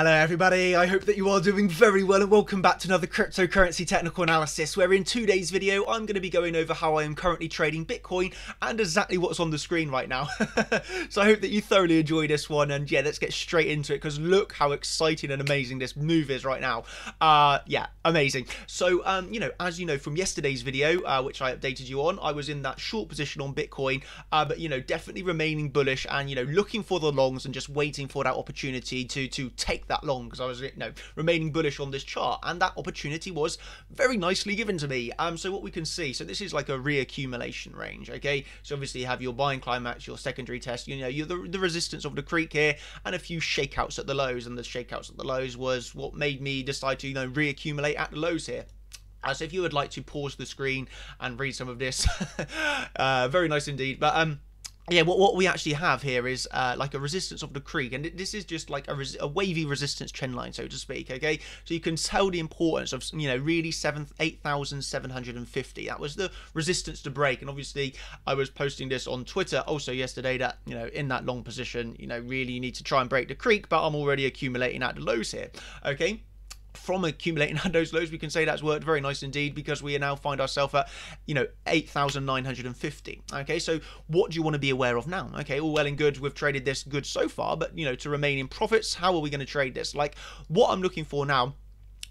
Hello everybody, I hope that you are doing very well and welcome back to another cryptocurrency technical analysis, where in today's video I'm going to be going over how I am currently trading Bitcoin and exactly what's on the screen right now. So I hope that you thoroughly enjoy this one, and yeah, let's get straight into it because look how exciting and amazing this move is right now. Yeah, amazing. So you know, as you know from yesterday's video which I updated you on, I was in that short position on Bitcoin, but you know, definitely remaining bullish and you know, looking for the longs and just waiting for that opportunity to take that long, because I was, you know, remaining bullish on this chart, and that opportunity was very nicely given to me. So what we can see, so this is like a reaccumulation range, okay? So obviously you have your buying climax, your secondary test, you know, you're the resistance of the creek here, and a few shakeouts at the lows, and the shakeouts at the lows was what made me decide to, you know, reaccumulate at the lows here. So if you would like to pause the screen and read some of this, very nice indeed. But yeah, what we actually have here is like a resistance of the creek, and this is just like a wavy resistance trend line, so to speak, okay? So you can tell the importance of, you know, really 8,750. That was the resistance to break, and obviously I was posting this on Twitter also yesterday that, you know, in that long position, you know, really you need to try and break the creek, but I'm already accumulating at the lows here, okay? From accumulating at those lows, we can say that's worked very nice indeed, because we now find ourselves at, you know, 8,950. Okay, so what do you want to be aware of now? Okay, all well and good, we've traded this good so far, but you know, to remain in profits, how are we going to trade this? Like, what I'm looking for now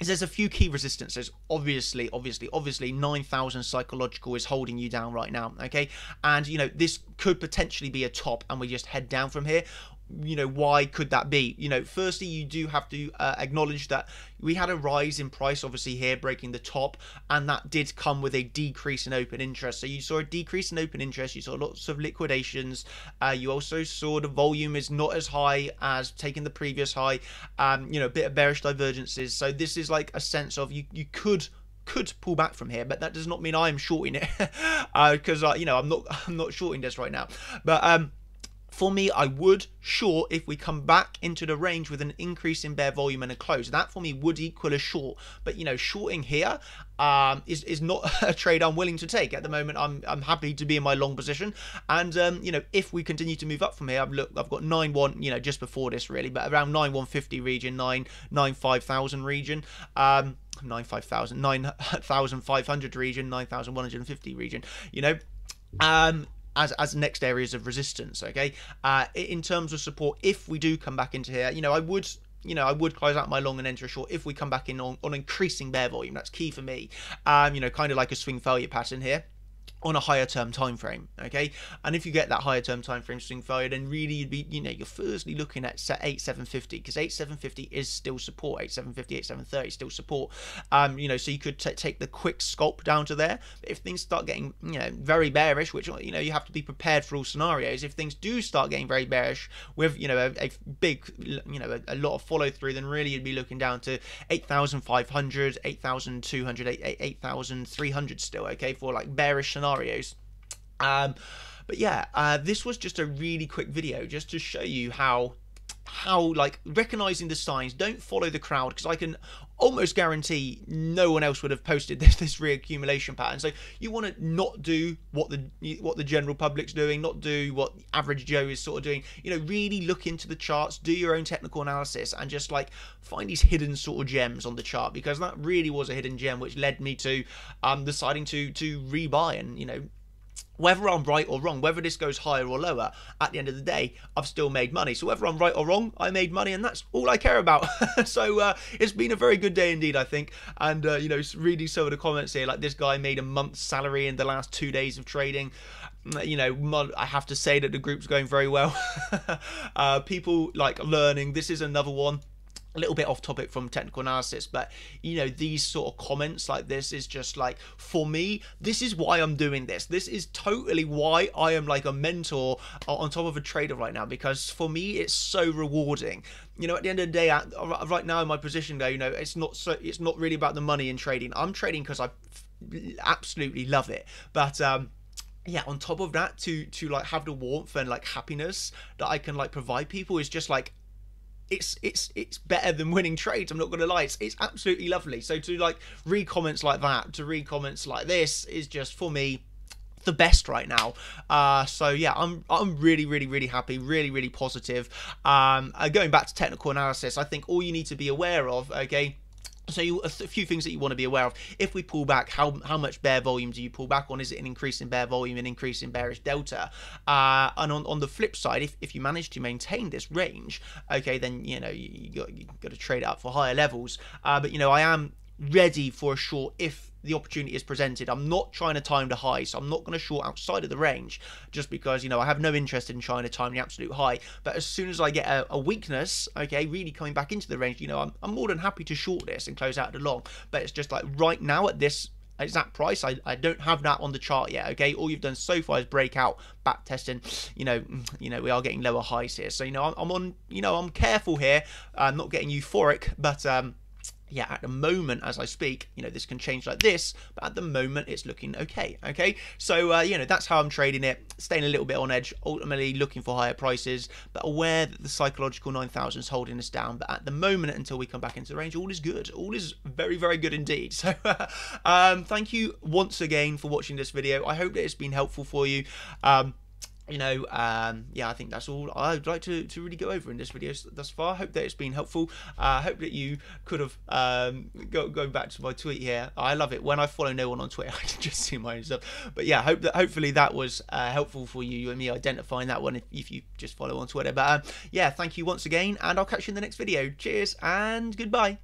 is there's a few key resistances. Obviously 9,000 psychological is holding you down right now, okay? And you know, this could potentially be a top and we just head down from here. You know, why could that be? You know, firstly, you do have to acknowledge that we had a rise in price, obviously here, breaking the top, and that did come with a decrease in open interest. So you saw a decrease in open interest, you saw lots of liquidations, you also saw the volume is not as high as taking the previous high, you know, a bit of bearish divergences. So this is like a sense of you could pull back from here, but that does not mean I'm shorting it, because you know, I'm not shorting this right now. But for me, I would short if we come back into the range with an increase in bear volume and a close. That for me would equal a short. But you know, shorting here is not a trade I'm willing to take at the moment. I'm happy to be in my long position. And you know, if we continue to move up from here, I've got 9,100, you know, just before this really, but around 9,150 region, 9,500 region. 9,500 region, 9,150 region, you know. As next areas of resistance, okay? In terms of support, if we do come back into here, you know, I would close out my long and enter a short if we come back in on increasing bear volume. That's key for me. You know, kind of like a swing failure pattern here on a higher term time frame, okay? And if you get that higher term time frame swing failure, then really you'd be, you know, you're firstly looking at set 8,750, because 8,750 is still support. 8,750, 8,730 still support. You know, so you could take the quick sculpt down to there. But if things start getting, you know, very bearish, which, you know, you have to be prepared for all scenarios. If things do start getting very bearish with, you know, a big, you know, a lot of follow through, then really you'd be looking down to 8,500, 8,200, 8,300 still, okay, for like bearish scenarios. But yeah, this was just a really quick video just to show you how like recognizing the signs. Don't follow the crowd, because I can almost guarantee no one else would have posted this reaccumulation pattern. So you want to not do what the general public's doing, not do what average Joe is sort of doing. You know, really look into the charts, do your own technical analysis, and just like find these hidden sort of gems on the chart, because that really was a hidden gem which led me to deciding to rebuy. And you know, whether I'm right or wrong, whether this goes higher or lower, at the end of the day, I've still made money. So whether I'm right or wrong, I made money, and that's all I care about. So it's been a very good day indeed, I think. And, you know, reading some of the comments here, like this guy made a month's salary in the last 2 days of trading. You know, I have to say that the group's going very well. People like learning. This is another one. A little bit off topic from technical analysis, but you know, these sort of comments like this is just like, for me, this is why I'm doing this. This is totally why I am like a mentor on top of a trader right now, because for me it's so rewarding. You know, at the end of the day, right now in my position though, you know, it's not really about the money in trading. I'm trading because I absolutely love it. But yeah, on top of that, to like have the warmth and like happiness that I can like provide people is just like, it's better than winning trades. I'm not gonna lie, it's absolutely lovely. So to like read comments like that, to read comments like this is just, for me, the best right now. So yeah, I'm really happy, really positive. Going back to technical analysis, I think all you need to be aware of, okay, so a few things that you want to be aware of. If we pull back, how much bear volume do you pull back on? Is it an increase in bear volume, an increase in bearish delta? And on the flip side, if you manage to maintain this range, okay, then, you know, you got to trade up for higher levels. But, you know, I am ready for a short if the opportunity is presented. I'm not trying to time the high, so I'm not going to short outside of the range just because, you know, I have no interest in trying to time the absolute high. But as soon as I get a weakness, okay, really coming back into the range, you know, I'm more than happy to short this and close out the long. But it's just like right now at this exact price, I don't have that on the chart yet, okay? All you've done so far is break out, back testing, you know, we are getting lower highs here. So, you know, I'm on, you know, I'm careful here. I'm not getting euphoric, but, yeah, at the moment, as I speak, you know, this can change like this, but at the moment, it's looking okay, okay? So, you know, that's how I'm trading it, staying a little bit on edge, ultimately looking for higher prices, but aware that the psychological 9,000 is holding us down, but at the moment, until we come back into the range, all is good. All is very, very good indeed. So, thank you once again for watching this video. I hope that it's been helpful for you. You know, yeah, I think that's all I'd like to really go over in this video thus far. Hope that it's been helpful. Hope that you could have, going back to my tweet here, I love it. When I follow no one on Twitter, I can just see my own stuff. But yeah, hopefully that was helpful for you and me identifying that one if you just follow on Twitter. But yeah, thank you once again, and I'll catch you in the next video. Cheers and goodbye.